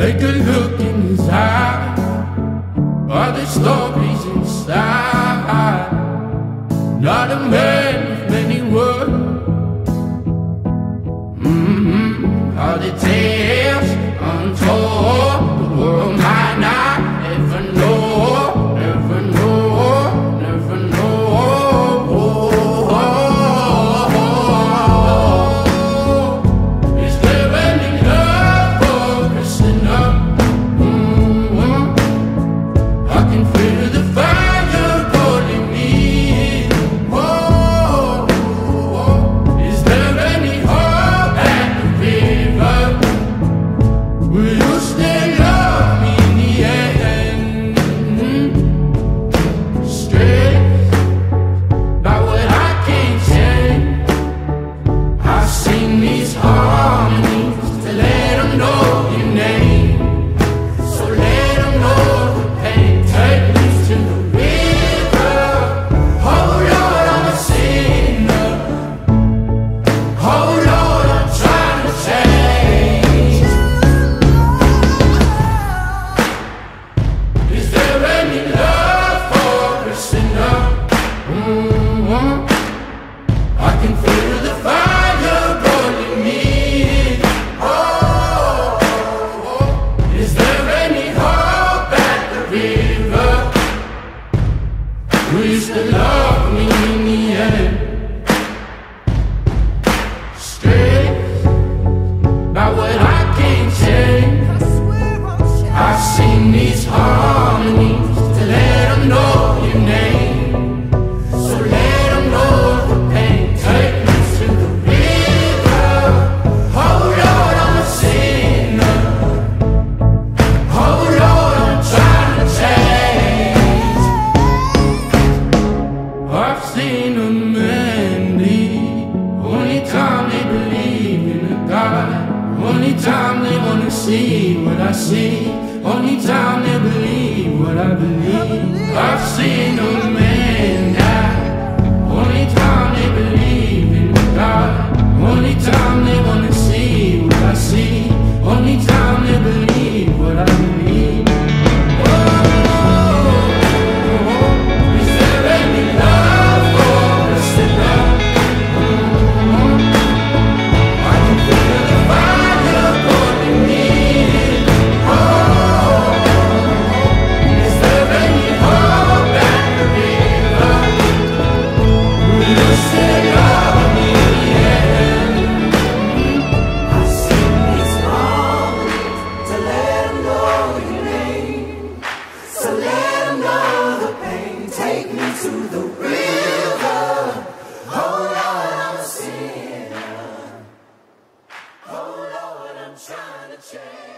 Take a look in his eyes, all the stories inside. Not a man with many words. All the tales untold, the world might not ever know. Never know, never know. Is there any love for Christian up? I can feel the fire calling me. Is there any hope at the river? Will you still love me in the end? Stressed by what I can't change. I've seen these harmonies to let them know your name. So let them know the pain. Take me to the river. Oh Lord, I'm a sinner. Oh Lord, I'm trying to change. Is there any love for a sinner? I can feel the fire burning me. Is there any hope at the river? Will you still love me in the end? Stressed by what I can't change. I've seen these harmonies to let them know your name. So let them know the pain. Take me to the river. Oh Lord, I'm a sinner. Oh Lord, I'm trying to change. I've seen a man leave. Only time they believe in a God. Only time they want to see what I see. Only time they believe what I believe. I've seen a man die. Only time they believe in God. Only time they want to see what I see. Only time they believe what I believe. Is there any love for us to love? I can feel the fire burning me. Is there any hope at the river? Will you still love me in the end? I've seen these harmonies to let them know your name. So let them know the pain. Take me to the river. Oh Lord, I'm a sinner. Oh Lord, I'm trying to change.